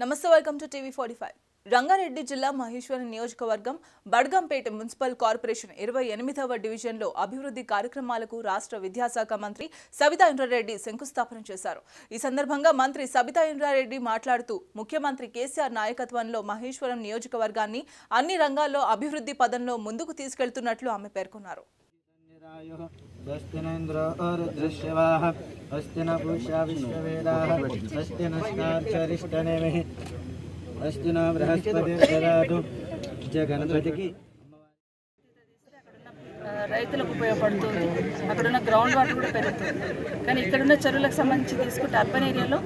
నమస్తే welcome to TV 45. Rangareddy జిల్లా మహేశ్వరం నియోజకవర్గం బడ్గంపేట మున్సిపల్ కార్పొరేషన్ 28వ డివిజన్లో అభివృద్ధి కార్యక్రమాలకు రాష్ట్ర విద్యాశాఖ మంత్రి సబితా ఇంద్రా రెడ్డి శంకుస్థాపన చేశారు. ఈ సందర్భంగా మంత్రి సబితా ఇంద్రా రెడ్డి మాట్లాడుతూ ముఖ్యమంత్రి కేసీఆర్ నాయకత్వంలో మహేశ్వరం నియోజకవర్గాన్ని అన్ని రంగాల్లో అభివృద్ధి పదంలో ముందుకు తీసుకెళ్తున్నట్లు ఆమె పేర్కొన్నారు. अस्ति नाम बृहस्पति जगन्पति రైతులకు ఉపయోగపడుతుంది. అక్కడ ఉన్న గ్రౌండ్ వాటర్ కూడా పెరుగుతుంది. కానీ ఇక్కడ ఉన్న చెరువులకు సంబంధించి తీసుకుంటే అర్బన్ ఏరియాలో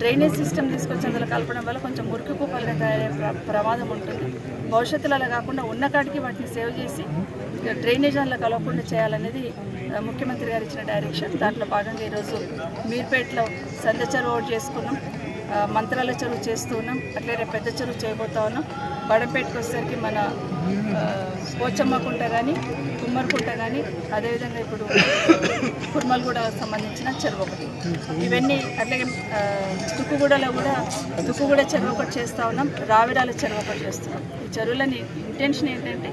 డ్రైనేజ్ సిస్టమ్ తీసుకొచ్చేందులో కలపడం వల్ల కొంచెం మురికి కుప్పలుగా తయారయ్యే ప్రమాదం ఉంటుంది. భవిష్యత్తులో అలా కాకుండా ఉన్న కాడికి వాటిని సేవ్ చేసి డ్రైనేజ్ అందులో కలవకుండా చేయాలనేది ముఖ్యమంత్రి గారు ఇచ్చిన డైరెక్షన్. దాంట్లో భాగంగా ఈరోజు మీర్పేటలో సంద చెరువు ఓటు చేసుకున్నాం, మంత్రాల చెరువు చేస్తూ ఉన్నాం, అట్లే రేపు పెద్ద చెరువు చేయబోతా ఉన్నాం. బడంపేటకు వచ్చేసరికి మన పోచమ్మకుంట కానీ కుమ్మరికుంట కానీ అదేవిధంగా ఇప్పుడు కుర్మలు కూడా సంబంధించిన చెరువు ఒకటి, ఇవన్నీ అట్లాగే తుక్కుగూడలో కూడా తుక్కుగూడ చెరువు ఒకటి చేస్తూ ఉన్నాం, రావిడాల చెరువు ఒకటి చేస్తున్నాం. ఈ చెరువులని ఇంటెన్షన్ ఏంటంటే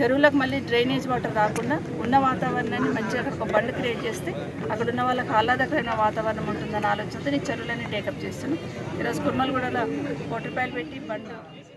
చెరువులకు మళ్ళీ డ్రైనేజ్ వాటర్ రాకుండా ఉన్న వాతావరణాన్ని మంచిగా ఒక బండ్ క్రియేట్ చేస్తే అక్కడ ఉన్న వాళ్ళకి ఆహ్లాదకరమైన వాతావరణం ఉంటుందని ఆలోచనతో నేను చెరువులన్నీ టేకప్ చేస్తున్నాను. ఈరోజు కుర్మలగూడలో 40 రూపాయలు పెట్టి బండ్